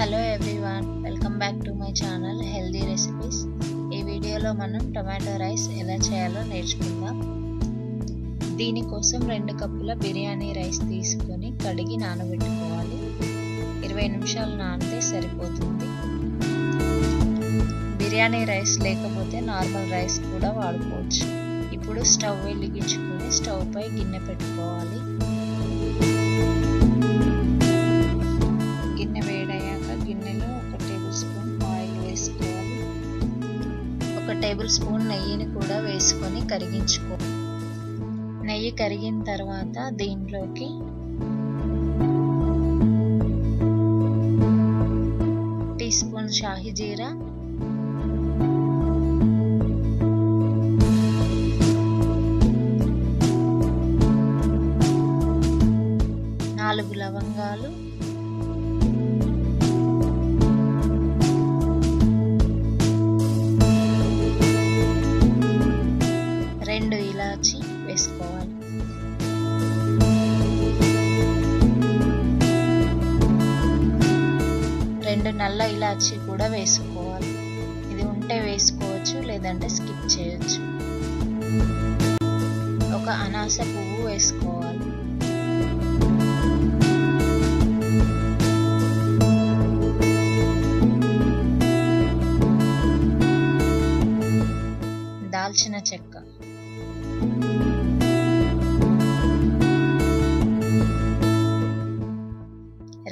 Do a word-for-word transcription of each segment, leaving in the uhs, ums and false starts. Hello everyone, welcome back to my channel healthy recipes. ఈ వీడియోలో మనం టొమాటో రైస్ ఎలా చేయాలో నేర్చుకుందాం. దీనికోసం రెండు కప్పుల బిర్యానీ రైస్ తీసుకొని కడిగి నానబెట్టుకోవాలి. ఇరవై నిమిషాలు నానితే సరిపోతుంది. బిర్యానీ రైస్ లేకపోతే నార్మల్ రైస్ కూడా వాడుకోవచ్చు. ఇప్పుడు స్టవ్ వెలిగించుకొని స్టవ్ పై గిన్నె పెట్టుకోవాలి. టేబుల్ స్పూన్ నెయ్యిని కూడా వేసుకొని కరిగించుకో. నెయ్యి కరిగిన తర్వాత దీంట్లోకి టీ స్పూన్ షాహీ జీరా, నాలుగు లవంగాలు, రెండు ఇలాచి వేసుకోవాలి. రెండు నల్ల ఇలాచి కూడా వేసుకోవాలి. ఇది ఉంటే వేసుకోవచ్చు, లేదంటే స్కిప్ చేయొచ్చు. ఒక అనాస పువ్వు వేసుకోవాలి. దాల్చిన చెక్క,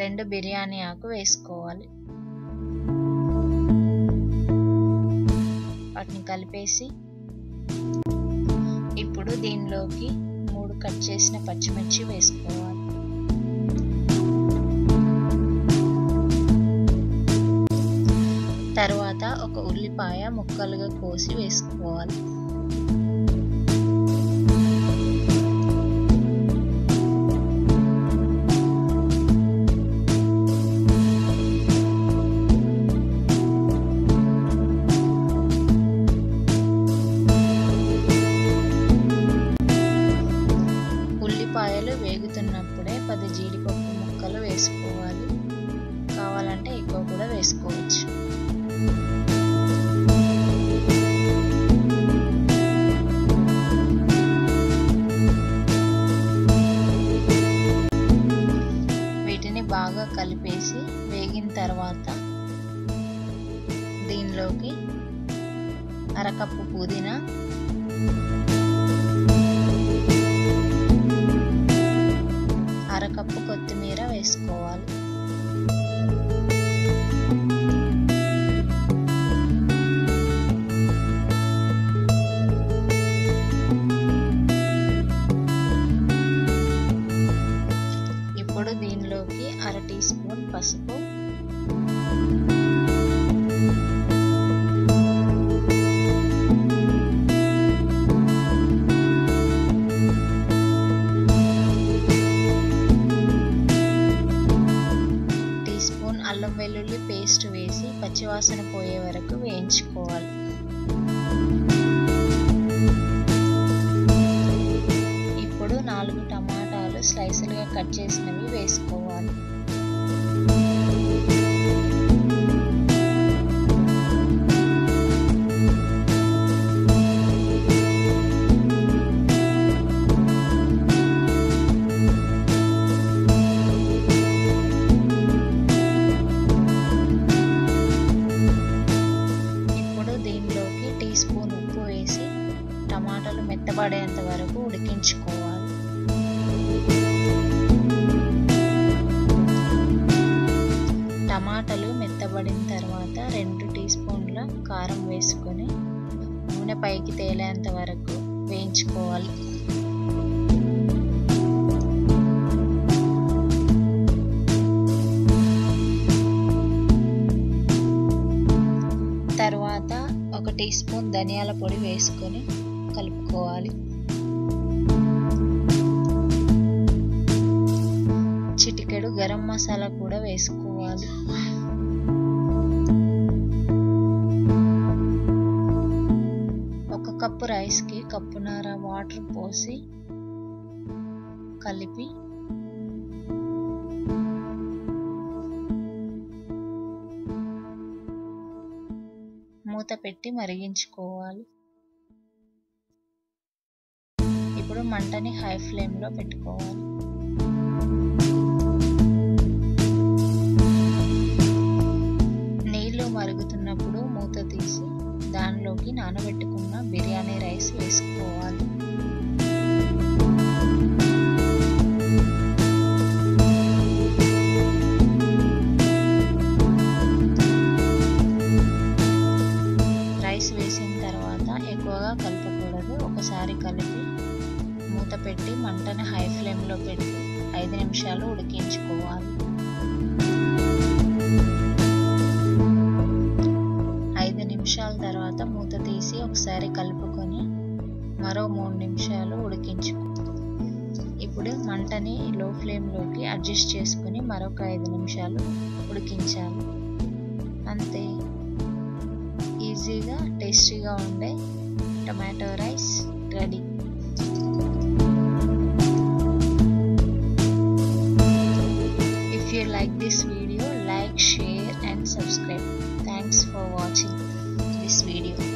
రెండు బిర్యానీ ఆకు వేసుకోవాలి. వాటిని కలిపేసి ఇప్పుడు దీనిలోకి మూడు కట్ చేసిన పచ్చిమిర్చి వేసుకోవాలి. తర్వాత ఒక ఉల్లిపాయ ముక్కలుగా కోసి వేసుకోవాలి. ఉల్లిపాయలు వేగుతున్నప్పుడే పది జీడిపప్పు ముక్కలు వేసుకోవాలి. కావాలంటే ఎక్కువ కూడా వేసుకోవచ్చు. వీటిని బాగా కలిపేసి వేగిన తర్వాత దీనిలోకి అరకప్పు పుదీనా, అరకప్పు కొత్తిమీర వేసుకోవాలి. ఇప్పుడు దీనిలోకి అర టీ స్పూన్ పసుపు, అల్లం వెల్లుల్లి పేస్ట్ వేసి పచ్చివాసన పోయే వరకు వేయించుకోవాలి. ఇప్పుడు నాలుగు టమాటాలు స్లైసులుగా కట్ చేసినవి వేసుకోవాలి. టమాటాలు మెత్తబడేంత వరకు ఉడికించుకోవాలి. టమాటాలు మెత్తబడిన తర్వాత రెండు టీ స్పూన్ల కారం వేసుకొని నూనె పైకి తేలేంత వరకు వేయించుకోవాలి. తర్వాత ఒక టీ స్పూన్ ధనియాల పొడి వేసుకొని కలుపుకోవాలి. చిటికెడు గరం మసాలా కూడా వేసుకోవాలి. ఒక కప్పు రైస్కి కప్పున్నర వాటర్ పోసి కలిపి మూత పెట్టి మరిగించుకోవాలి. ఇప్పుడు మంటని హై ఫ్లేమ్లో పెట్టుకోవాలి. నీళ్లు మరుగుతున్నప్పుడు మూత తీసి దానిలోకి నానబెట్టుకున్న బిర్యానీ రైస్ వేసుకోవాలి. వేసిన తర్వాత ఎక్కువగా కలపకూడదు. ఒకసారి కలిపి మూత పెట్టి మంటను హై ఫ్లేమ్లో పెట్టి ఐదు నిమిషాలు ఉడికించుకోవాలి. ఐదు నిమిషాల తర్వాత మూత తీసి ఒకసారి కలుపుకొని మరో మూడు నిమిషాలు ఉడికించుకోవాలి. ఇప్పుడు మంటని లో ఫ్లేమ్లోకి అడ్జస్ట్ చేసుకుని మరొక ఐదు నిమిషాలు ఉడికించాలి. అంతే, ఈజీగా టేస్టీగా ఉండే tomato rice ready. If you like this video, like, share and subscribe. Thanks for watching this video.